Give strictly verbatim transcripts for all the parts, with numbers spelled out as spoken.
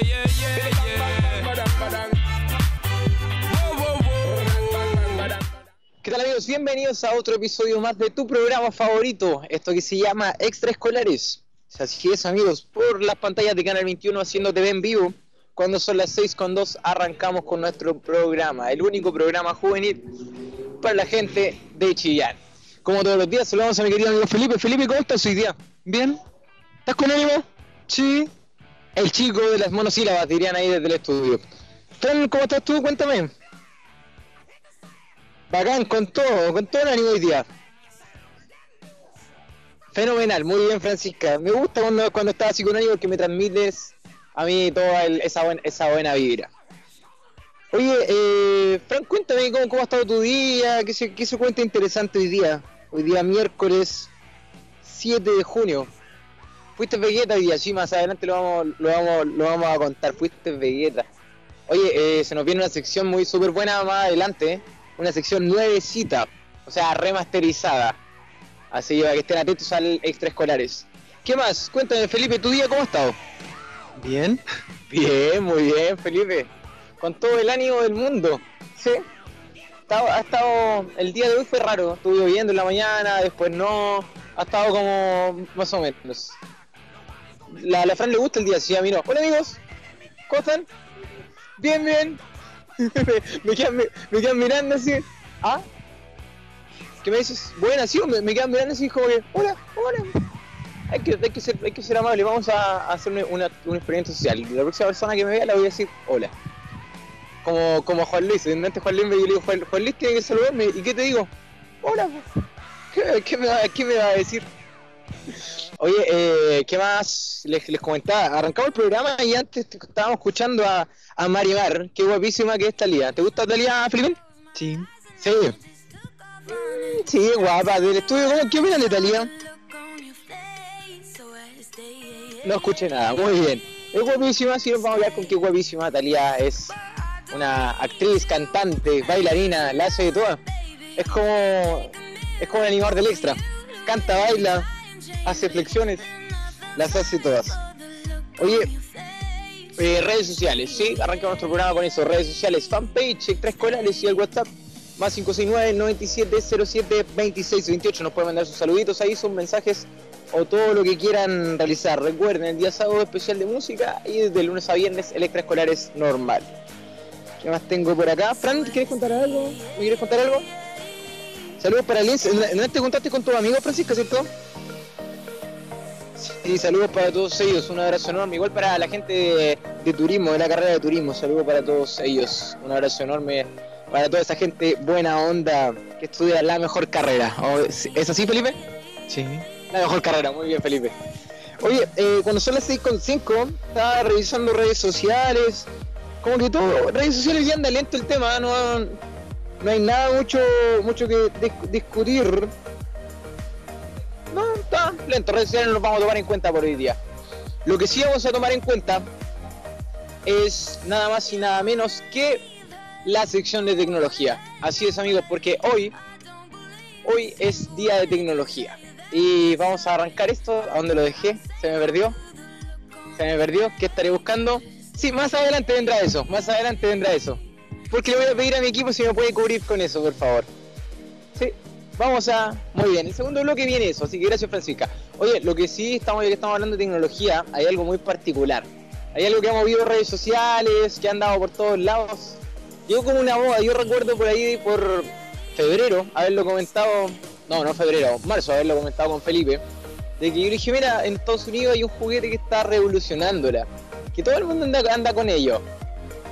yeah, yeah, yeah. ¿Qué tal, amigos? Bienvenidos a otro episodio más de tu programa favorito, esto que se llama Extraescolares. Así es, amigos, por las pantallas de Canal veintiuno haciendo T V en vivo. Cuando son las seis con dos arrancamos con nuestro programa, el único programa juvenil para la gente de Chillán. Como todos los días, saludamos a mi querido amigo Felipe. Felipe, ¿cómo estás hoy día? ¿Bien? ¿Estás con ánimo? Sí. El chico de las monosílabas, dirían ahí desde el estudio. Fran, ¿cómo estás tú? Cuéntame. Bacán, con todo, con todo el ánimo hoy día. Fenomenal, muy bien, Francisca. Me gusta cuando, cuando estás así con ánimo porque me transmites a mí toda el, esa, buen, esa buena vibra. Oye, eh, Fran, cuéntame cómo, cómo ha estado tu día, qué se, qué se cuenta interesante hoy día. Hoy día miércoles siete de junio. Fuiste Vegeta hoy día, sí, más adelante lo vamos, lo vamos, lo vamos a contar. Fuiste Vegeta. Oye, eh, se nos viene una sección muy súper buena más adelante, ¿eh? Una sección nuevecita, o sea, remasterizada. Así que estén atentos al Extraescolares. ¿Qué más? Cuéntame, Felipe, ¿tu día cómo ha estado? Bien. Bien, muy bien, Felipe. Con todo el ánimo del mundo. Sí. Ha estado... El día de hoy fue raro. Estuve lloviendo en la mañana, después no. Ha estado como... más o menos. La, la Fran le gusta el día, sí, a mí no. Hola, amigos. ¿Cómo están? Bien, bien. me, quedan, me, me quedan mirando así. ¿Ah? ¿Qué me dices? Buena, sí, me, me quedan mirando así como que... Hola, hola. Hay que, hay que, ser, hay que ser amable, vamos a hacer una, una, un experimento social. La próxima persona que me vea la voy a decir hola. Como, como a Juan Luis, antes Juan Luis me dijo, Juan, Juan Luis tiene que saludarme, ¿y qué te digo? Hola, ¿qué, qué, me, va, qué me va a decir? Oye, eh, ¿qué más les, les comentaba? Arrancamos el programa y antes estábamos escuchando a, a Marimar, qué guapísima que es Talía. ¿Te gusta Talía, Felipe? Sí. Sí. Mm, sí, guapa, del estudio, ¿cómo? ¿Qué opinan de Talía? No escuché nada, muy bien. Es guapísima, si nos vamos a hablar con qué guapísima Talía es. Una actriz, cantante, bailarina, la hace de todo. Es como... es como un animador del Extra. Canta, baila, hace flexiones, las hace todas. Oye, eh, redes sociales, ¿sí? Arrancamos nuestro programa con eso. Redes sociales, fanpage, Extraescolares y el WhatsApp. Más cinco seis nueve, nueve siete cero siete, dos seis dos ocho. Nos pueden mandar sus saluditos ahí, sus mensajes o todo lo que quieran realizar. Recuerden, el día sábado especial de música y desde el lunes a viernes el Extraescolar es normal. ¿Qué más tengo por acá? Fran, ¿quieres contar algo? ¿Me quieres contar algo? Saludos para Liz. ¿No te contaste con tus amigos, Francisca, cierto? Sí, saludos para todos ellos. Un abrazo enorme. Igual para la gente de, de turismo, de la carrera de turismo. Saludos para todos ellos. Un abrazo enorme para toda esa gente buena onda que estudia la mejor carrera. ¿Es así, Felipe? Sí. La mejor carrera, muy bien, Felipe. Oye, eh, cuando son las seis con cinco, estaba revisando redes sociales. Como que todo, redes sociales ya anda lento el tema, no, no hay nada mucho mucho que dis- discutir. No, está lento, redes sociales no los vamos a tomar en cuenta por hoy día. Lo que sí vamos a tomar en cuenta es nada más y nada menos que la sección de tecnología. Así es, amigos, porque hoy, hoy es día de tecnología. Y vamos a arrancar esto. ¿A dónde lo dejé? Se me perdió. Se me perdió. ¿Qué estaré buscando? Sí, más adelante vendrá eso. Más adelante vendrá eso. Porque le voy a pedir a mi equipo si me puede cubrir con eso, por favor. Sí, vamos a... Muy bien, el segundo bloque viene eso. Así que gracias, Francisca. Oye, lo que sí estamos, ya que estamos hablando de tecnología, hay algo muy particular. Hay algo que ha movido redes sociales, que ha andado por todos lados. Llegó como una moda. Yo recuerdo por ahí, por febrero, haberlo comentado... no, no febrero, marzo, haberlo comentado con Felipe, de que yo le dije, mira, en Estados Unidos hay un juguete que está revolucionándola, que todo el mundo anda, anda con ello,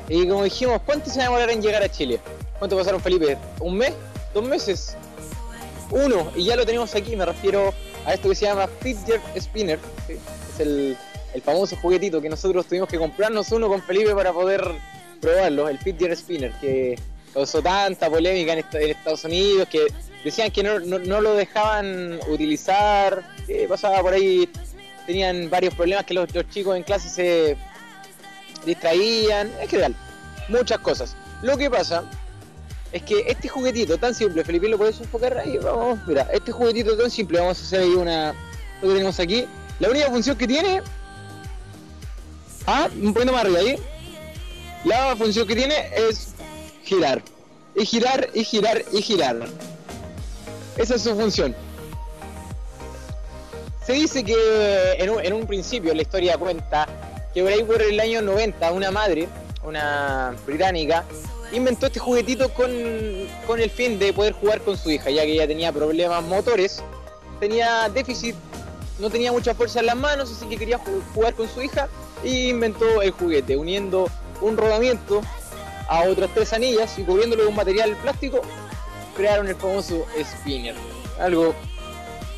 y como dijimos, ¿cuánto se va a demorar en llegar a Chile? ¿Cuánto pasaron, Felipe? ¿Un mes? ¿Dos meses? Uno, y ya lo tenemos aquí. Me refiero a esto que se llama Fidget Spinner, ¿sí? Es el, el famoso juguetito que nosotros tuvimos que comprarnos uno con Felipe para poder probarlo, el Fidget Spinner, que causó tanta polémica en, est- en Estados Unidos, que decían que no, no, no lo dejaban utilizar, eh, pasaba por ahí, tenían varios problemas, que los, los chicos en clase se distraían, en general, muchas cosas. Lo que pasa es que este juguetito tan simple, Felipe, ¿lo podés enfocar ahí? Vamos, mira, este juguetito tan simple, vamos a hacer ahí una, lo que tenemos aquí, la única función que tiene Ah, un poquito más arriba ahí. La función que tiene es girar. Y girar, y girar, y girar. Esa es su función. Se dice que en un, en un principio la historia cuenta que por ahí por el año noventa una madre, una británica, inventó este juguetito con, con el fin de poder jugar con su hija, ya que ella tenía problemas motores, tenía déficit, no tenía mucha fuerza en las manos, así que quería jugar con su hija y inventó el juguete, uniendo un rodamiento a otras tres anillas y cubriéndolo de un material plástico, crearon el famoso spinner. Algo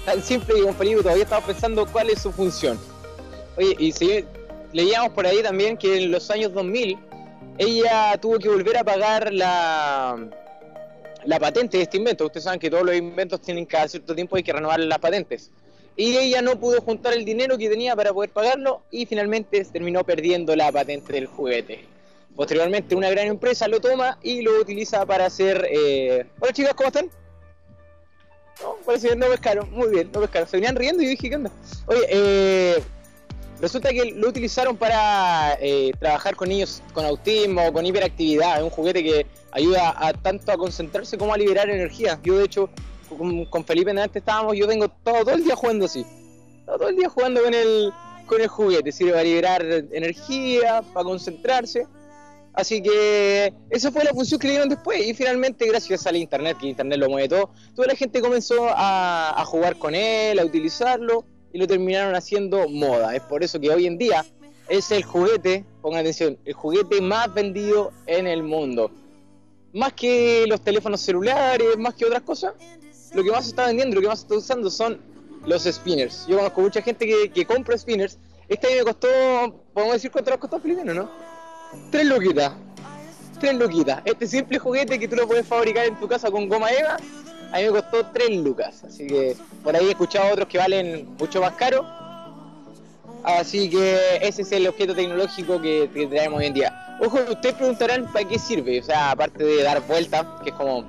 tan simple y comprendido, todavía estaba pensando cuál es su función. Oye, y si leíamos por ahí también que en los años dos mil ella tuvo que volver a pagar la, la patente de este invento. Ustedes saben que todos los inventos tienen cada cierto tiempo hay que renovar las patentes. Y ella no pudo juntar el dinero que tenía para poder pagarlo y finalmente terminó perdiendo la patente del juguete. Posteriormente una gran empresa lo toma y lo utiliza para hacer... Eh... Hola chicas, ¿cómo están? No, parece que no pescaron, muy bien, no pescaron. Se venían riendo y yo dije, ¿qué onda? Oye, eh... resulta que lo utilizaron para eh, trabajar con niños con autismo, con hiperactividad. Es un juguete que ayuda a tanto a concentrarse como a liberar energía. Yo de hecho, con, con Felipe en antes estábamos, yo tengo todo, todo el día jugando así. Todo, todo el día jugando con el, con el juguete. Sirve para liberar energía, para concentrarse. Así que esa fue la función que le dieron después. Y finalmente, gracias al internet, que internet lo mueve todo, toda la gente comenzó a, a jugar con él, a utilizarlo. Y lo terminaron haciendo moda. Es por eso que hoy en día es el juguete, pongan atención, el juguete más vendido en el mundo. Más que los teléfonos celulares, más que otras cosas, lo que más se está vendiendo, lo que más se está usando son los spinners. Yo conozco mucha gente que, que compra spinners. Este a mí me costó, podemos decir cuánto nos costó Filipino, ¿no? Tres luquitas. Tres luquitas. Este simple juguete que tú lo puedes fabricar en tu casa con goma eva. A mí me costó tres lucas, así que por ahí he escuchado otros que valen mucho más caro. Así que ese es el objeto tecnológico que, que traemos hoy en día. Ojo, ustedes preguntarán para qué sirve, o sea, aparte de dar vueltas, que es como,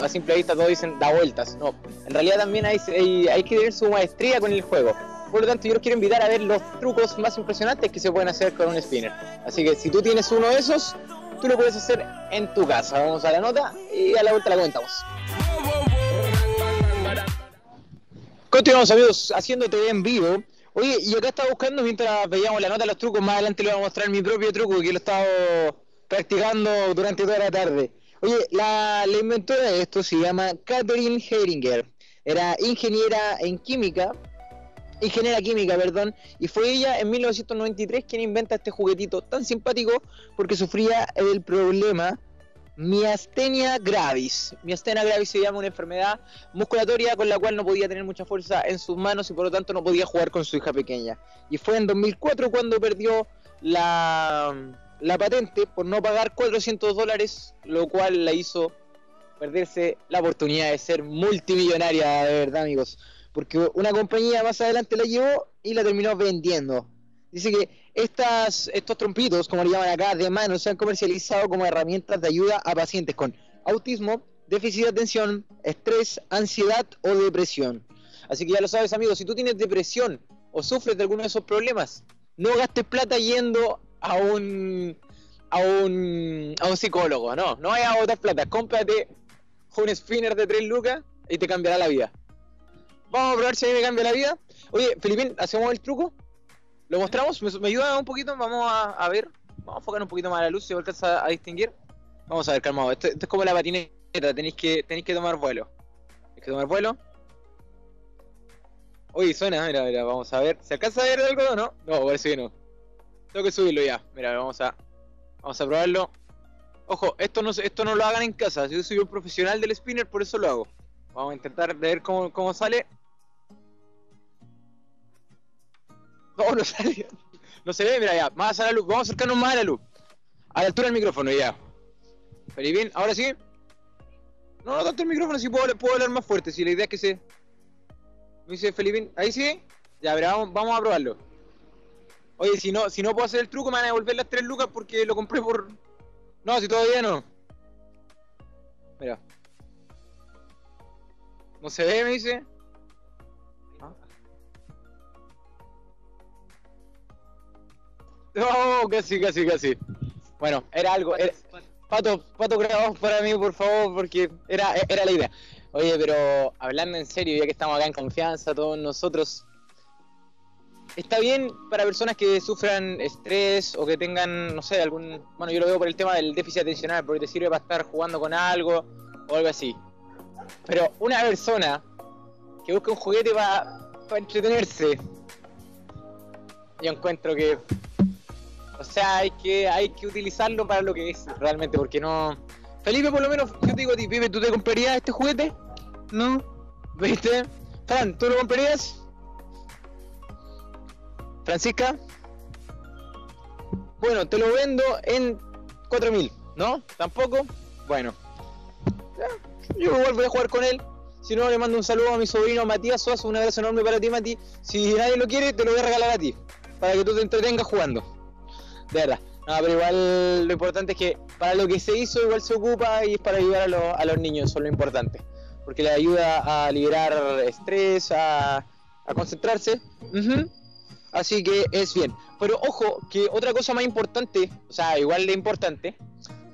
a simple vista todos dicen da vueltas. No, en realidad también hay, hay, hay que tener su maestría con el juego. Por lo tanto, yo los quiero invitar a ver los trucos más impresionantes que se pueden hacer con un spinner. Así que si tú tienes uno de esos, tú lo puedes hacer en tu casa. Vamos a la nota y a la vuelta la comentamos. Continuamos amigos, haciendo T V en vivo. Oye, y acá estaba buscando, mientras veíamos la nota, los trucos. Más adelante les voy a mostrar mi propio truco que lo he estado practicando durante toda la tarde. Oye, la, la inventora de esto se llama Katherine Heringer. Era ingeniera en química, ingeniera química, perdón. Y fue ella en mil novecientos noventa y tres quien inventa este juguetito tan simpático porque sufría el problema Miastenia gravis. Miastenia gravis se llama una enfermedad musculatoria con la cual no podía tener mucha fuerza en sus manos y por lo tanto no podía jugar con su hija pequeña. Y fue en dos mil cuatro cuando perdió la, la patente por no pagar cuatrocientos dólares, lo cual la hizo perderse la oportunidad de ser multimillonaria, de verdad amigos. Porque una compañía más adelante la llevó y la terminó vendiendo. Dice que estas, estos trompitos, como le llaman acá, de mano, se han comercializado como herramientas de ayuda a pacientes con autismo, déficit de atención, estrés, ansiedad o depresión. Así que ya lo sabes, amigos, si tú tienes depresión o sufres de alguno de esos problemas, no gastes plata yendo a un, a un, a un psicólogo, no, no vayas a botar plata, cómprate un spinner de tres lucas y te cambiará la vida. Vamos a probar si a mí me cambia la vida. Oye, Filipín, ¿hacemos el truco? ¿Lo mostramos? ¿Me, me ayuda un poquito? Vamos a, a ver. Vamos a enfocar un poquito más la luz si alcanza a distinguir. Vamos a ver, calmado. Esto, esto es como la patineta. Tenéis que, tenéis que tomar vuelo. Tenéis que tomar vuelo. Uy, suena. Mira, mira. Vamos a ver. ¿Se alcanza a ver algo o no? No, parece que no. Tengo que subirlo ya. Mira, vamos a... Vamos a probarlo. Ojo, esto no, esto no lo hagan en casa. Yo soy un profesional del spinner, por eso lo hago. Vamos a intentar ver cómo, cómo sale. No, no sale. No se ve, mira ya. Más a la luz. Vamos a acercarnos más a la luz. A la altura del micrófono, ya. Felipín, ahora sí. No, no tanto el micrófono, si sí puedo, puedo hablar más fuerte. Si sí, la idea es que se... Me dice Felipín, ahí sí. Ya, pero vamos, vamos a probarlo. Oye, si no, si no puedo hacer el truco, me van a devolver las tres lucas porque lo compré por... No, si todavía no. Mira. No se ve, me dice. No, casi, casi, casi. Bueno, era algo. Era... Pato, Pato, grabamos para mí, por favor, porque era, era la idea. Oye, pero hablando en serio, ya que estamos acá en confianza, todos nosotros. Está bien para personas que sufran estrés o que tengan, no sé, algún... Bueno, yo lo veo por el tema del déficit atencional, porque te sirve para estar jugando con algo o algo así. Pero una persona que busca un juguete para pa entretenerse, yo encuentro que... O sea, hay que, hay que utilizarlo para lo que es realmente, porque no... Felipe, por lo menos, yo te digo a ti, Pipe, ¿tú te comprarías este juguete? ¿No? ¿Viste? Fran, ¿tú lo comprarías? Francisca, bueno, te lo vendo en cuatro mil, ¿no? ¿Tampoco? Bueno, yo igual voy a jugar con él. Si no, le mando un saludo a mi sobrino Matías Suazo, un abrazo enorme para ti, Mati. Si nadie lo quiere, te lo voy a regalar a ti, para que tú te entretengas jugando. De verdad, no, pero igual lo importante es que para lo que se hizo igual se ocupa y es para ayudar a, lo, a los niños, eso es lo importante. Porque le ayuda a liberar estrés, a, a concentrarse. Uh-huh. Así que es bien. Pero ojo, que otra cosa más importante, o sea, igual de importante,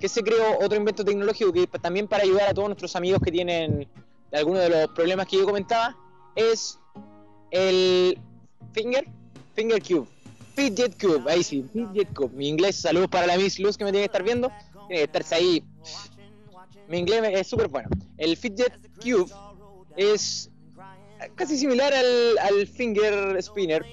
que se creó otro invento tecnológico que también para ayudar a todos nuestros amigos que tienen algunos de los problemas que yo comentaba, es el Finger, Finger Cube, Fidget Cube, ahí sí, Fidget Cube, mi inglés, saludos para la Miss Luz que me tiene que estar viendo, tiene que estarse ahí, mi inglés es súper bueno. El Fidget Cube es casi similar al, al Finger Spinner,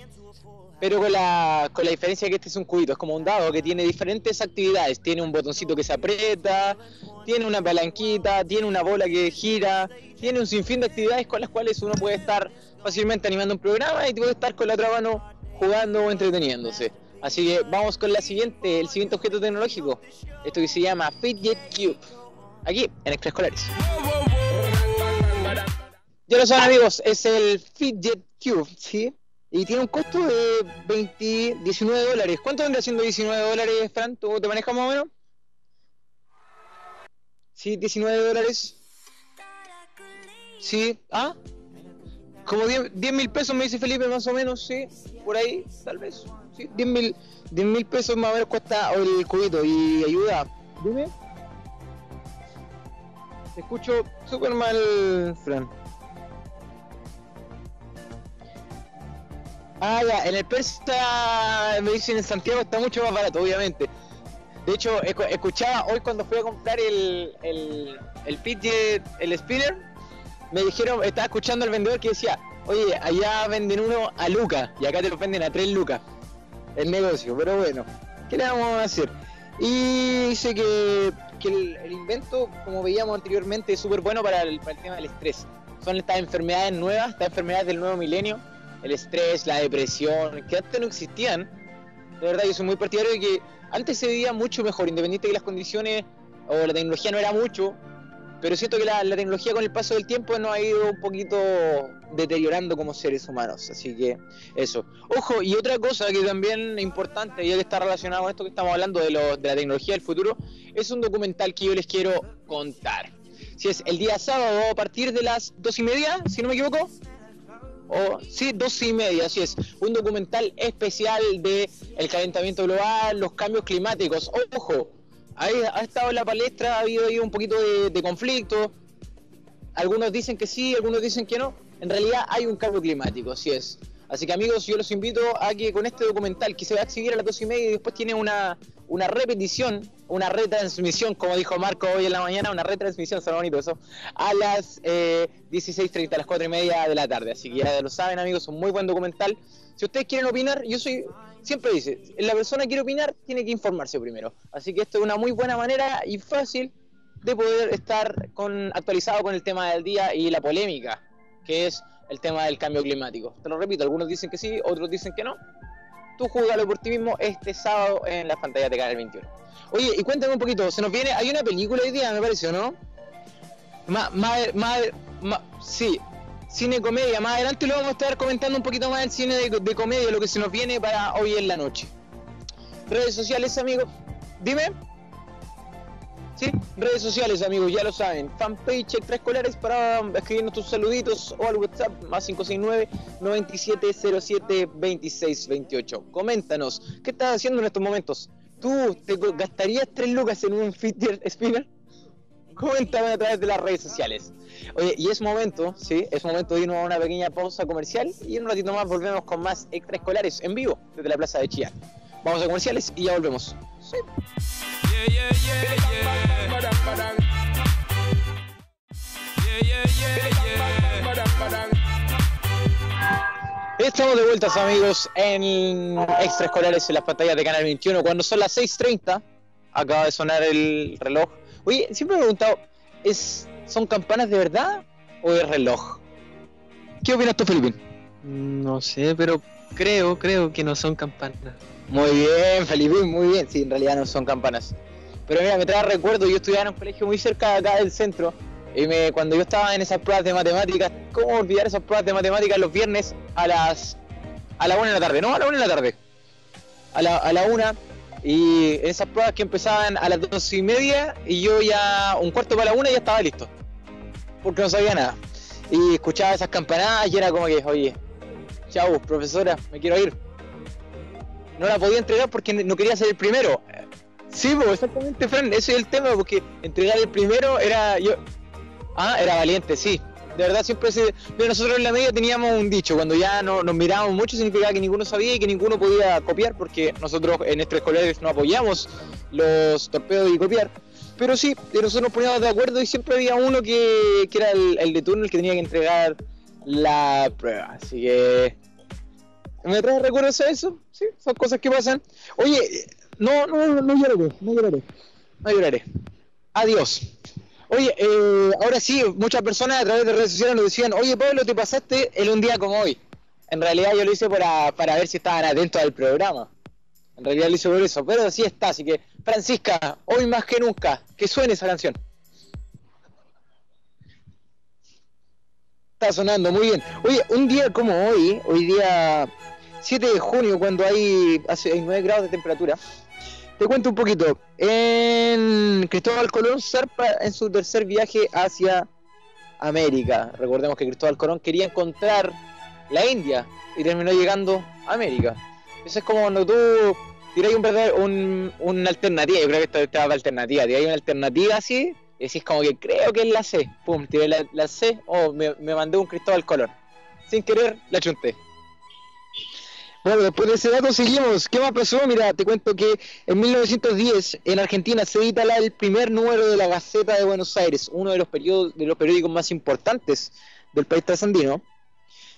pero con la, con la diferencia que este es un cubito, es como un dado que tiene diferentes actividades, tiene un botoncito que se aprieta, tiene una palanquita, tiene una bola que gira, tiene un sinfín de actividades con las cuales uno puede estar fácilmente animando un programa y puede estar con la otra mano jugando o entreteniéndose. Así que vamos con la siguiente, el siguiente objeto tecnológico, esto que se llama Fidget Cube, aquí en Extraescolares. Ya lo saben, amigos, es el Fidget Cube, ¿sí? Y tiene un costo de veinte, diecinueve dólares. ¿Cuánto vendrá siendo diecinueve dólares, Fran? ¿Tú te manejas más o menos? Sí, diecinueve dólares. Sí, ¿ah? Como diez mil pesos me dice Felipe, más o menos, sí. Por ahí, tal vez. Sí, diez mil pesos más o menos cuesta el cubito. Y ayuda. Dime. Te escucho súper mal, Fran. Ah, ya, en el persa, me dicen en Santiago, está mucho más barato, obviamente. De hecho, escuchaba hoy cuando fui a comprar el, el, el Fidget, el Spinner, me dijeron, estaba escuchando al vendedor que decía, oye, allá venden uno a lucas, y acá te lo venden a tres lucas, el negocio, pero bueno, ¿qué le vamos a hacer? Y dice que, que el, el invento, como veíamos anteriormente, es súper bueno para el, para el tema del estrés. Son estas enfermedades nuevas, estas enfermedades del nuevo milenio, el estrés, la depresión, que antes no existían. De verdad, yo soy muy partidario de que antes se vivía mucho mejor, independiente de que las condiciones o la tecnología no era mucho, pero siento que la, la tecnología con el paso del tiempo nos ha ido un poquito deteriorando como seres humanos, así que eso. Ojo, y otra cosa que también es importante, ya que está relacionado con esto que estamos hablando de, lo, de la tecnología del futuro, es un documental que yo les quiero contar. Si es el día sábado a partir de las dos y media, si no me equivoco, o sí, dos y media, así es, un documental especial de el calentamiento global, los cambios climáticos. Ojo, ahí ha estado en la palestra, ha habido ahí un poquito de, de conflicto, algunos dicen que sí, algunos dicen que no, en realidad hay un cambio climático, así es. Así que amigos, yo los invito a que con este documental, que se va a exhibir a las dos y media y después tiene una, una repetición, una retransmisión, como dijo Marco hoy en la mañana, una retransmisión, suena bonito eso, a las eh, dieciséis treinta, a las cuatro y media de la tarde. Así que ya lo saben, amigos, es un muy buen documental. Si ustedes quieren opinar, yo soy, siempre dice, la persona que quiere opinar tiene que informarse primero. Así que esto es una muy buena manera y fácil de poder estar con, actualizado con el tema del día y la polémica, que es el tema del cambio climático. Te lo repito, algunos dicen que sí, otros dicen que no. Tú júgalo por ti mismo este sábado en las pantallas de Canal veintiuno. Oye, y cuéntame un poquito, se nos viene, hay una película hoy día, me pareció, ¿no? Más, más, más, más, sí, cine comedia, más adelante lo vamos a estar comentando un poquito más el cine de, de comedia, lo que se nos viene para hoy en la noche. Redes sociales, amigos, dime. ¿Sí? Redes sociales, amigos, ya lo saben. Fanpage Extraescolares para escribirnos tus saluditos o al WhatsApp más cinco seis nueve, nueve siete cero siete, dos seis dos ocho. Coméntanos, ¿qué estás haciendo en estos momentos? ¿Tú te gastarías tres lucas en un Fidget Spinner? Coméntame a través de las redes sociales. Oye, y es momento, sí, es momento de irnos a una pequeña pausa comercial y en un ratito más volvemos con más Extraescolares en vivo desde la Plaza de Chillán. Vamos a comerciales y ya volvemos. Sí. Yeah, yeah, yeah, yeah. Yeah, yeah, yeah, yeah. Estamos de vueltas, amigos, en Extraescolares en las pantallas de Canal veintiuno. Cuando son las seis treinta, acaba de sonar el reloj. Oye, siempre me he preguntado, ¿es, ¿son campanas de verdad o es reloj? ¿Qué opinas tú, Felipe? No sé, pero creo, creo que no son campanas. Muy bien, Felipe, muy bien. Sí, en realidad no son campanas. Pero mira, me trae recuerdo, yo estudiaba en un colegio muy cerca de acá del centro. Y me, cuando yo estaba en esas pruebas de matemáticas, ¿cómo olvidar esas pruebas de matemáticas los viernes a las... a la una de la tarde, no, a la una de la tarde. A la, a la una. Y esas pruebas que empezaban a las dos y media y yo ya un cuarto para la una ya estaba listo. Porque no sabía nada. Y escuchaba esas campanadas y era como que, oye, chau, profesora, me quiero ir. No la podía entregar porque no quería ser el primero. Sí, pues exactamente, Fran, ese es el tema, porque entregar el primero era yo. Ah, era valiente, sí. De verdad siempre se... Mira, nosotros en la media teníamos un dicho, cuando ya no, nos mirábamos mucho significaba que ninguno sabía y que ninguno podía copiar, porque nosotros en Extraescolares no apoyamos los torpedos y copiar. Pero sí, nosotros nos poníamos de acuerdo y siempre había uno que, que era el, el de turno, el que tenía que entregar la prueba. Así que... ¿me traes recuerdos a eso? Sí, son cosas que pasan. Oye, no, no, no lloraré, no lloraré, no lloraré. Adiós. Oye, eh, ahora sí, muchas personas a través de redes sociales nos decían, oye, Pablo, te pasaste el un día como hoy. En realidad yo lo hice para, para ver si estaban atentos al programa. En realidad lo hice por eso, pero sí está, así que, Francisca, hoy más que nunca, que suene esa canción. Está sonando, muy bien. Oye, un día como hoy, hoy día... siete de junio, cuando hay, hace nueve grados de temperatura. Te cuento un poquito. En Cristóbal Colón zarpa en su tercer viaje hacia América. Recordemos que Cristóbal Colón quería encontrar la India y terminó llegando a América. Eso es como cuando tú tiras un verdadero, un, una alternativa. Yo creo que esta es la alternativa. Tiras una alternativa así y decís como que creo que es la C. Pum, tiré la, la C o oh, me, me mandé un Cristóbal Colón. Sin querer, la chunté. Bueno, después de ese dato seguimos. ¿Qué más pasó? Mira, te cuento que en mil novecientos diez en Argentina se edita el primer número de la Gaceta de Buenos Aires, uno de los periódicos, de los periódicos más importantes del país trasandino.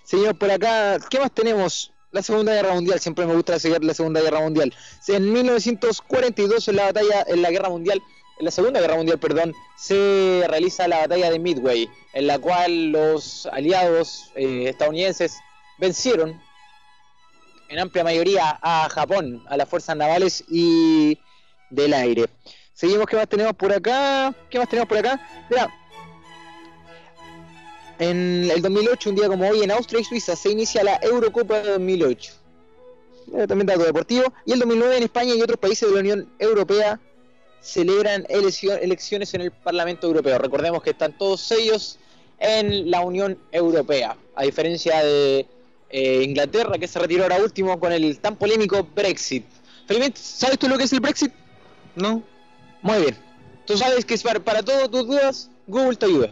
Señor, por acá, ¿qué más tenemos? La Segunda Guerra Mundial, siempre me gusta seguir la Segunda Guerra Mundial. En mil novecientos cuarenta y dos en la batalla, en la Guerra Mundial, en la Segunda Guerra Mundial, perdón, se realiza la batalla de Midway, en la cual los aliados eh, estadounidenses vencieron en amplia mayoría a Japón, a las fuerzas navales y del aire. Seguimos, ¿qué más tenemos por acá? ¿Qué más tenemos por acá? Mira, en el dos mil ocho, un día como hoy, en Austria y Suiza se inicia la Eurocopa de dos mil ocho. También dato deportivo. Y el dos mil nueve en España y otros países de la Unión Europea celebran elección, elecciones en el Parlamento Europeo. Recordemos que están todos ellos en la Unión Europea, a diferencia de Eh, Inglaterra, que se retiró ahora último con el tan polémico Brexit. Felizmente, ¿sabes tú lo que es el Brexit? No. Muy bien. Tú sabes que para, para todas tus dudas, Google te ayuda.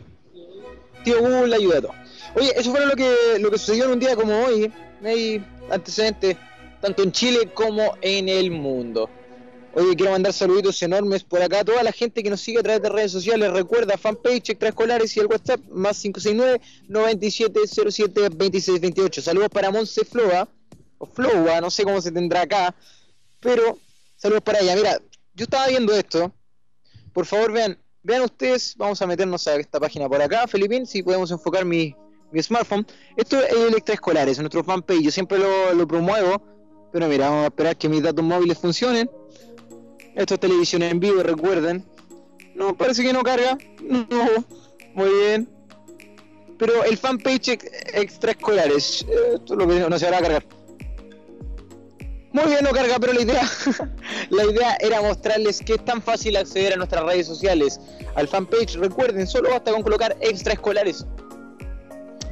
Tío Google ayuda a todo. Oye, eso fue lo que, lo que sucedió en un día como hoy. Hay antecedentes tanto en Chile como en el mundo. Oye, quiero mandar saluditos enormes por acá a toda la gente que nos sigue a través de redes sociales. Recuerda, fanpage Extraescolares y el WhatsApp más cinco seis nueve, nueve siete cero siete, dos seis dos ocho. Saludos para Monse Floa, o Floa, no sé cómo se tendrá acá, pero saludos para ella. Mira, yo estaba viendo esto. Por favor, vean, vean ustedes, vamos a meternos a esta página por acá, Felipín, si podemos enfocar mi, mi smartphone. Esto es el Extraescolares, nuestro fanpage, yo siempre lo, lo promuevo, pero mira, vamos a esperar que mis datos móviles funcionen. Esto es televisión en vivo, recuerden. No, parece que no carga. No, muy bien. Pero el fanpage Extraescolares, esto lo que no se va a cargar. Muy bien, no carga, pero la idea la idea era mostrarles que es tan fácil acceder a nuestras redes sociales, al fanpage. Recuerden, solo basta con colocar Extraescolares.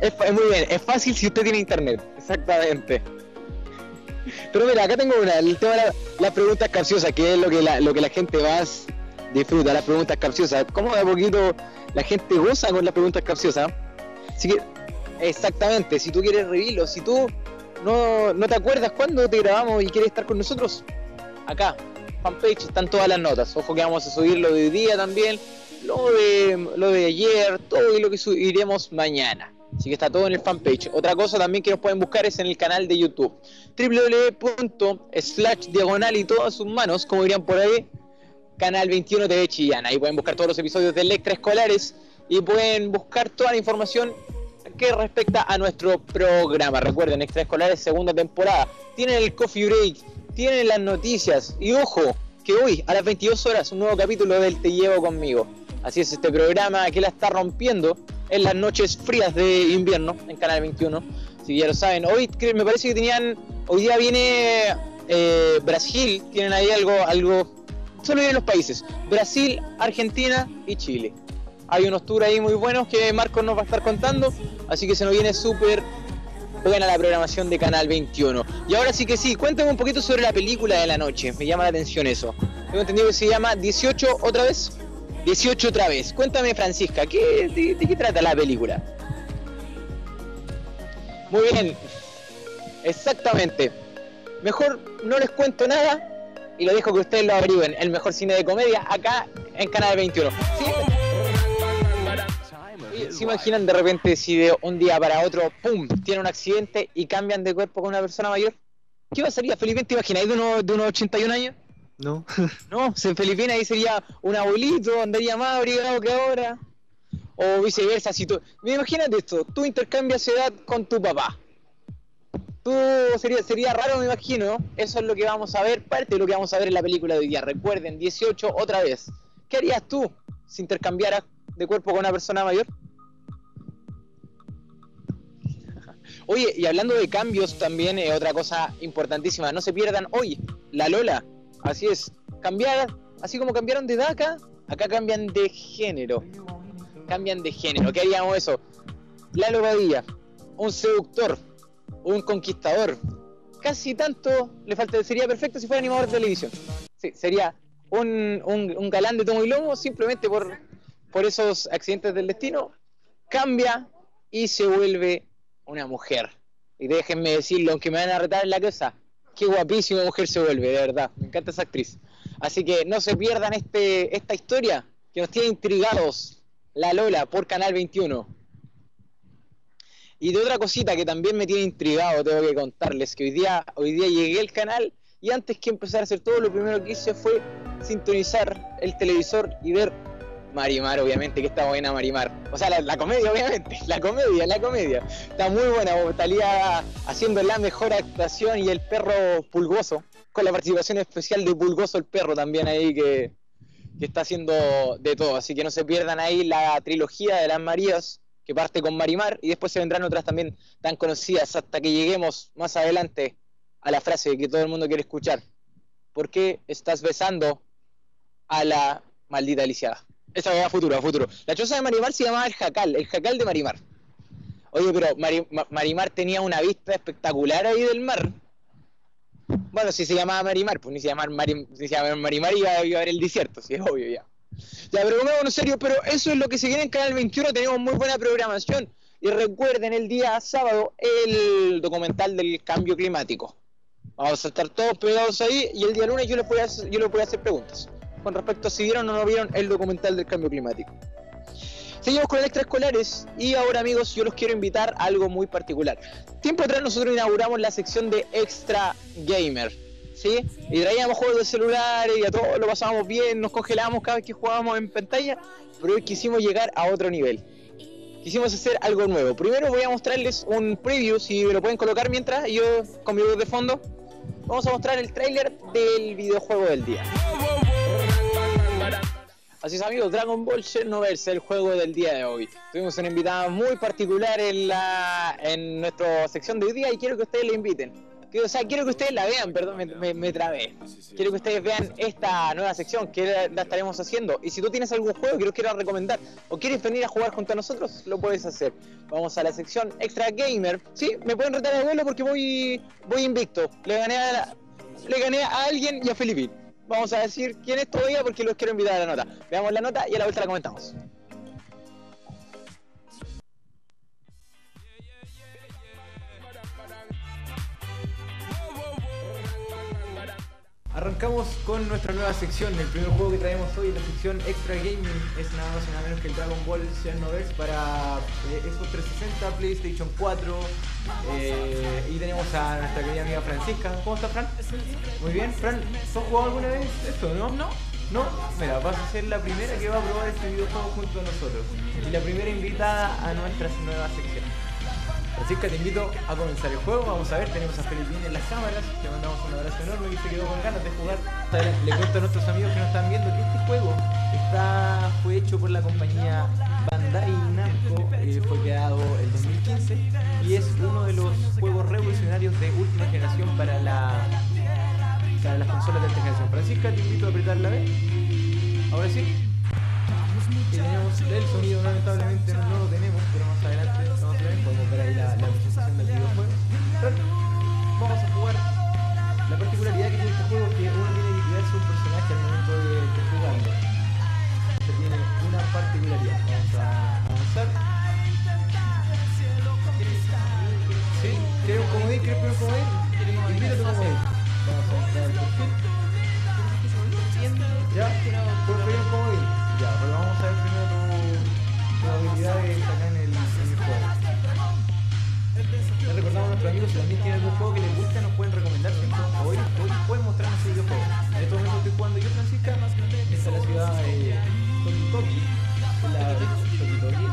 Es, es muy bien, es fácil si usted tiene internet. Exactamente. Pero mira, acá tengo una, el tema de la, las preguntas capciosas, que es lo que la, lo que la gente más disfruta, las preguntas capciosas. Como de a poquito la gente goza con las preguntas capciosas. Así que, exactamente, si tú quieres revelarlo, si tú No, no te acuerdas cuándo te grabamos y quieres estar con nosotros, acá, fanpage, están todas las notas. Ojo que vamos a subir lo de hoy día también, lo de, lo de ayer, todo y lo que subiremos mañana. Así que está todo en el fanpage. Otra cosa también que nos pueden buscar es en el canal de YouTube, doble u doble u doble u punto slash diagonal y todas sus manos, como dirían por ahí, Canal veintiuno T V Chillán. Ahí pueden buscar todos los episodios de Extraescolares y pueden buscar toda la información que respecta a nuestro programa. Recuerden, Extraescolares segunda temporada. Tienen el coffee break, tienen las noticias. Y ojo, que hoy a las veintidós horas un nuevo capítulo del Te Llevo Conmigo. Así es, este programa que la está rompiendo en las noches frías de invierno en Canal veintiuno. Si ya lo saben, hoy me parece que tenían, hoy día viene eh, Brasil. Tienen ahí algo, algo. Solo vienen los países: Brasil, Argentina y Chile. Hay unos tours ahí muy buenos que Marcos nos va a estar contando, así que se nos viene súper buena la programación de Canal veintiuno. Y ahora sí que sí, cuéntame un poquito sobre la película de la noche, me llama la atención eso. Tengo entendido que se llama dieciocho otra vez. dieciocho otra vez. Cuéntame, Francisca, ¿qué, de, de qué trata la película? Muy bien, exactamente. Mejor no les cuento nada y lo dejo que ustedes lo averigüen. El mejor cine de comedia acá en Canal veintiuno. ¿Sí? ¿Se imaginan de repente si de un día para otro, pum, tienen un accidente y cambian de cuerpo con una persona mayor? ¿Qué pasaría? ¿Felipe, te imagináis de, uno, de unos ochenta y un años? No. No, en Filipinas ahí sería un abuelito, andaría más abrigado que ahora. O viceversa, si tú... Imagínate esto, tú intercambias edad con tu papá. Tú sería, sería raro, me imagino. Eso es lo que vamos a ver, parte de lo que vamos a ver en la película de hoy día. Recuerden, dieciocho otra vez. ¿Qué harías tú si intercambiaras de cuerpo con una persona mayor? Oye, y hablando de cambios también, eh, otra cosa importantísima, no se pierdan hoy, la Lola, así es, cambiada, así como cambiaron de edad acá, acá cambian de género, cambian de género, ¿qué haríamos eso? Lalo Padilla, un seductor, un conquistador, casi tanto le falta, sería perfecto si fuera animador de televisión, sí, sería un, un, un galán de tomo y lomo, simplemente por, por esos accidentes del destino, cambia y se vuelve una mujer. Y déjenme decirlo, aunque me van a retar en la casa, qué guapísima mujer se vuelve, de verdad. Me encanta esa actriz. Así que no se pierdan este, esta historia que nos tiene intrigados, la Lola, por Canal veintiuno. Y de otra cosita que también me tiene intrigado, tengo que contarles, que hoy día, hoy día llegué al canal y antes que empezar a hacer todo, lo primero que hice fue sintonizar el televisor y ver Marimar, obviamente, que está buena Marimar. O sea, la, la comedia, obviamente. La comedia, la comedia. Está muy buena. Estaría haciendo la mejor actuación y el perro Pulgoso, con la participación especial de Pulgoso el perro también ahí, que, que está haciendo de todo. Así que no se pierdan ahí la trilogía de las Marías, que parte con Marimar, y después se vendrán otras también tan conocidas, hasta que lleguemos más adelante a la frase que todo el mundo quiere escuchar. ¿Por qué estás besando a la maldita lisiada? Esa va a futuro, a futuro. La choza de Marimar se llamaba El Jacal, El Jacal de Marimar. Oye, pero Mari, Ma, Marimar tenía una vista espectacular ahí del mar. Bueno, si se llamaba Marimar, pues ni se llamaba Marim, si se llamaba Marimar iba, iba a ver el desierto, si es obvio ya. Ya, pero bueno, en serio, pero eso es lo que se viene en Canal veintiuno, tenemos muy buena programación. Y recuerden, el día sábado, el documental del cambio climático. Vamos a estar todos pegados ahí, y el día lunes yo les voy a, yo les voy a hacer preguntas con respecto a si vieron o no vieron el documental del cambio climático. Seguimos con el Extraescolares y ahora, amigos, yo los quiero invitar a algo muy particular. Tiempo atrás nosotros inauguramos la sección de Extra Gamer, ¿sí? Y traíamos juegos de celular y a todos lo pasábamos bien, nos congelábamos cada vez que jugábamos en pantalla, pero hoy quisimos llegar a otro nivel. Quisimos hacer algo nuevo. Primero voy a mostrarles un preview, si me lo pueden colocar mientras, yo con mi voz de fondo. Vamos a mostrar el tráiler del videojuego del día. Así es, amigos, Dragon Ball Xenoverse, el juego del día de hoy. Tuvimos una invitada muy particular en, la, en nuestra sección de hoy día y quiero que ustedes la inviten. O sea, quiero que ustedes la vean, perdón, me, me, me trabé. Quiero que ustedes vean esta nueva sección que la, la estaremos haciendo. Y si tú tienes algún juego que los quieras recomendar o quieres venir a jugar junto a nosotros, lo puedes hacer. Vamos a la sección Extra Gamer. Sí, me pueden retar a duelo porque voy, voy invicto. Le gané a, la, le gané a alguien y a Felipe. Vamos a decir quién es todavía porque los quiero invitar a la nota. Veamos la nota y a la vuelta la comentamos. Arrancamos con nuestra nueva sección. El primer juego que traemos hoy en la sección Extra Gaming es nada más y nada menos que el Dragon Ball Xenoverse para Xbox trescientos sesenta, PlayStation cuatro, eh, y tenemos a nuestra querida amiga Francisca. ¿Cómo estás, Fran? Muy bien. Fran, ¿tú has jugado alguna vez esto, no? No. No, mira, vas a ser la primera que va a probar este videojuego junto a nosotros y la primera invitada a nuestra nueva sección. Francisca, te invito a comenzar el juego. Vamos a ver, tenemos a Felipe en las cámaras. Le mandamos un abrazo enorme que se quedó con ganas de jugar. Le cuento a nuestros amigos que nos están viendo que este juego está, fue hecho por la compañía Bandai Namco, eh, fue creado en dos mil quince y es uno de los juegos revolucionarios de última generación para, la, para las consolas de última generación. Francisca, te invito a apretar la B. Ahora sí. Y tenemos el sonido, lamentablemente no lo tenemos, pero más adelante vamos a ver, podemos ver ahí la, la presentación del videojuego. Pero vamos a jugar. La particularidad que tiene este juego es que uno tiene que crear su personaje al momento de, de jugarlo. Se tiene una particularidad. Vamos a avanzar. ¿Sí? ¿Quieres un comodín? ¿Quieres un comodín? Invito a tu comodín. Vamos a crear el perfil. Ya, por pedir un comodín. Ya, pero vamos a ver primero tu, tu habilidad que está acá en el, en el juego. Les recordamos a nuestros amigos, si también tienen algún juego que les gusta, nos pueden recomendar siempre un favorito. Hoy pueden mostrarnos su videojuego. En estos momentos estoy jugando yo, Francisca, está en la ciudad de Tokitoki,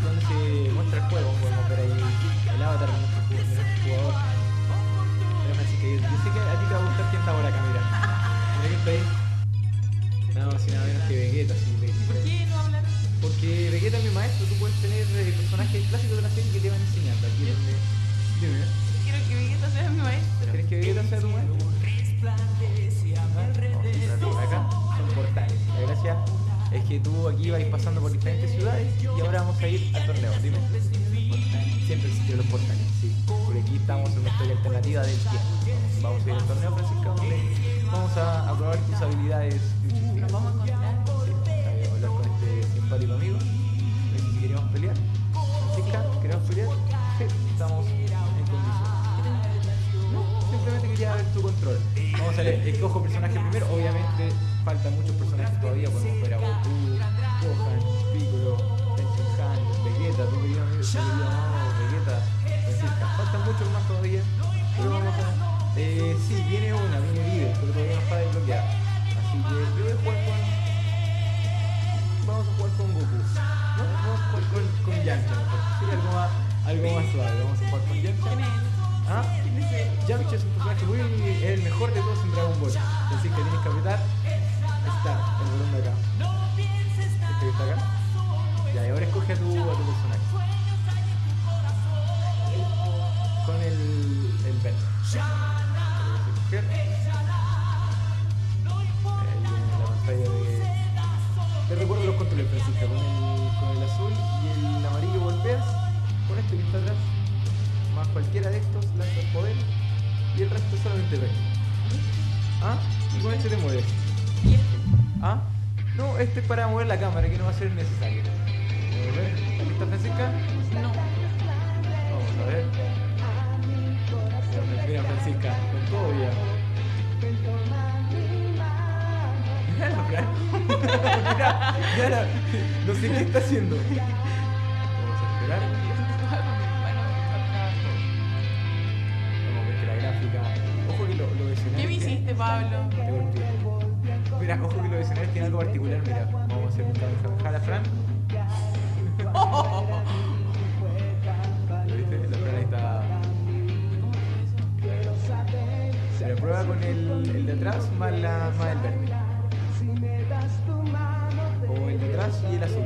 donde se muestra el juego. Podemos ver ahí el avatar de nuestro jugador. Pero Francisca, yo, yo sé que a ti te va a gustar quién está por acá, mira. Mira que está ahí. Nada más y nada menos que Vegeta, sí, Vegeta. ¿Por qué no hablar? Porque Vegeta es mi maestro, tú puedes tener eh, personajes clásicos de la serie que te van enseñando aquí. Yo, donde... Dime. Quiero que Vegeta sea mi maestro. ¿Quieres que Vegeta sea tu maestro? Vamos a acá, son portales. La gracia es que tú aquí vas pasando por diferentes ciudades y ahora vamos a ir al torneo. Dime. Siempre existen los portales, sí. Por aquí estamos en una historia alternativa del tiempo. Vamos, vamos a ir al torneo, Francisca. Vamos a, a probar tus habilidades. Nos vamos a encontrar. Sí, voy a hablar con este simpático amigo. A ver si queremos pelear. Francisca, ¿queremos pelear? Sí, estamos en condición. No, simplemente quería ver tu control. Vamos a ver, escojo personaje primero. Obviamente faltan muchos personajes todavía. Podemos ver a Goku, Gohan, Piccolo, Tenshinhan, Vegeta, tu querido amigo, tu querido amado, Vegeta, Francisca. Faltan muchos más todavía. Pero vamos a... Eh, sí, viene una, viene vive, pero todavía no está desbloqueada. Así que yo voy a jugar con... Vamos a jugar con Goku. No, vamos a jugar con, con Yamcha. Sí, algo más, algo más suave. Vamos a jugar con Yamcha. ¿Ah? Yamcha es un personaje muy... Es el mejor de todos en Dragon Ball. Así que tienes que apretar. Está, el botón de acá. Este que está acá. Ya, y ahora escoge a tu, a tu personaje. Con el... el verde. Te recuerdo los controles, Francisca, con el, con el azul y el amarillo golpeas, con este que está atrás, más cualquiera de estos, lanzas poder y el resto solamente ve. ¿Ah? Y con este te mueves. ¿Ah? No, este es para mover la cámara, que no va a ser necesario. ¿Está Francisca? No. Vamos a ver. Mira Francisca, con todo ya. Mira, mira, no sé qué está haciendo. Vamos a esperar. Vamos a ver que la gráfica. Ojo que lo, lo escenarios. ¿Qué me hiciste, Pablo? Mira, ojo que lo escenarios tiene algo particular. Mira, vamos a hacer un trabajar a Fran. ¿Lo viste? La Fran está. Pero prueba con el, el de atrás más, la, más el verde. O el de atrás y el azul.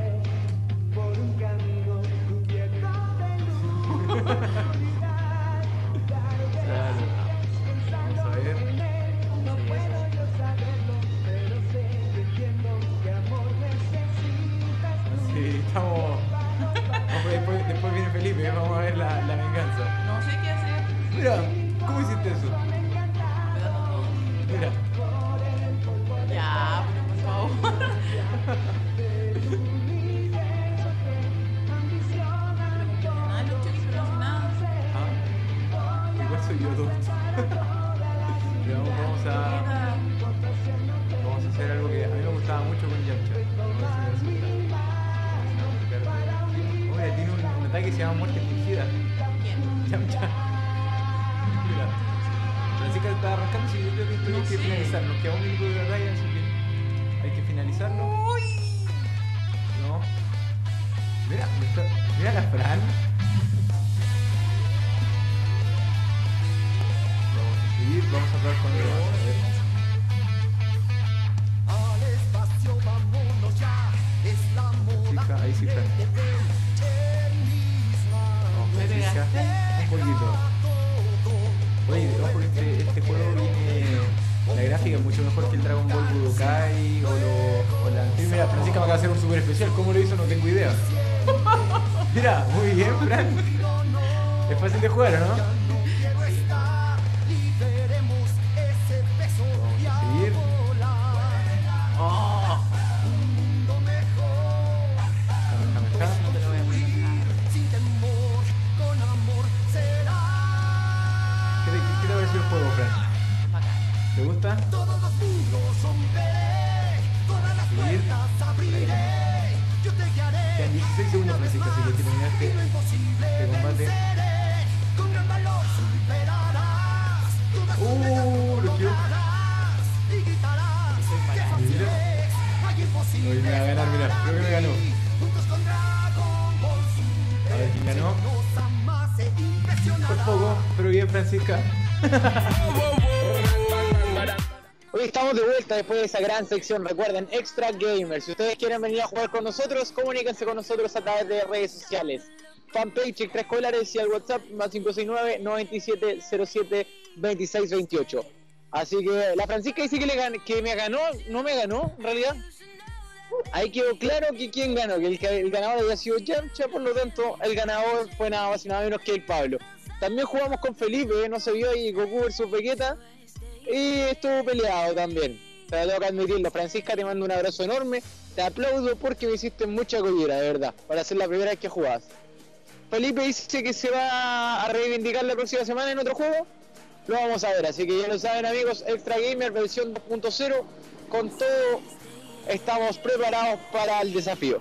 Claro. Mira, ¿cómo hiciste eso? Mira. Ya, pero por favor. Ah, igual soy yo adulto. Pero vamos a... Vamos a hacer algo que a mí me gustaba mucho con Yamcha. Tiene un, un ataque que se llama muerte fingida. ¿Quién? Yamcha. Mira. Francisca estaba arrancando si yo creo que tengo que finalizarlo. Queda un minuto de batalla, así que hay que finalizarlo. Uy. No. Mira, mira la Fran. Vamos a seguir, vamos a hablar con él. A ver. Chica, ahí sí, Fran. Un poquito. Oye, ojo que este, este juego viene... La gráfica es mucho mejor que el Dragon Ball Budokai o, lo, o la antigua. Mira, Francisca me acaba de hacer un super especial. ¿Cómo lo hizo? No tengo idea. Mira, muy bien, Fran. Es fácil de jugar, ¿no? Vamos a seguir. Oh. ¿Te gusta? Seguir. Te dieciséis segundos, Francisca, así que te terminaste este combate. Uh, lo quiero. Mira. Me va a ganar, mira. Creo que me ganó. A ver quién ganó. Por poco, pero bien, Francisca. Hoy estamos de vuelta después de esa gran sección. Recuerden, Extra Gamers. Si ustedes quieren venir a jugar con nosotros, comuníquense con nosotros a través de redes sociales, fanpage Extraescolares y al WhatsApp más cinco seis nueve, nueve siete cero siete, dos seis dos ocho. Así que la Francisca dice que, le gan que me ganó. No me ganó, en realidad. Ahí quedó claro que quién ganó, que el, que el ganador había sido Yamcha. Por lo tanto, el ganador fue nada más y nada menos que el Pablo. También jugamos con Felipe, ¿eh? No se vio ahí Goku versus Vegeta. Y estuvo peleado también. Te tengo que admitirlo. Francisca, te mando un abrazo enorme. Te aplaudo porque me hiciste mucha collera, de verdad. Para ser la primera vez que jugás. Felipe dice que se va a reivindicar la próxima semana en otro juego. Lo vamos a ver. Así que ya lo saben, amigos. Extra Gamer versión dos punto cero. Con todo, estamos preparados para el desafío.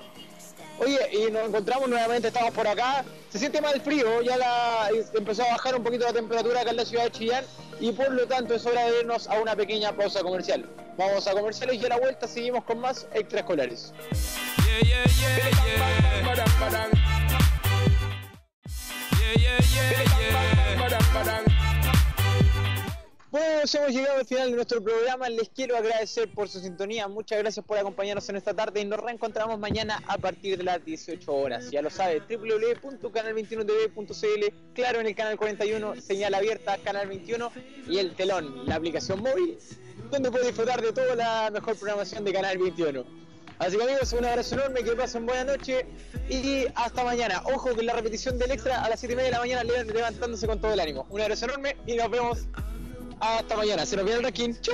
Oye, y nos encontramos nuevamente, estamos por acá. Se siente mal frío, ya la, empezó a bajar un poquito la temperatura acá en la ciudad de Chillán. Y por lo tanto es hora de irnos a una pequeña pausa comercial. Vamos a comerciales y a la vuelta seguimos con más Extraescolares. yeah, yeah, yeah, yeah. yeah, yeah, yeah. Bueno, hemos llegado al final de nuestro programa. Les quiero agradecer por su sintonía. Muchas gracias por acompañarnos en esta tarde. Y nos reencontramos mañana a partir de las dieciocho horas. Ya lo sabe, doble u doble u doble u punto canal veintiuno t v punto c l. Claro, en el canal cuarenta y uno, señal abierta, canal veintiuno. Y el telón, la aplicación móvil, donde puedes disfrutar de toda la mejor programación de canal veintiuno. Así que amigos, un abrazo enorme, que pasen buena noche. Y hasta mañana. Ojo que la repetición del extra a las siete y media de la mañana, levantándose con todo el ánimo. Un abrazo enorme y nos vemos. Hasta mañana, se nos viene el ranking. ¡Chau!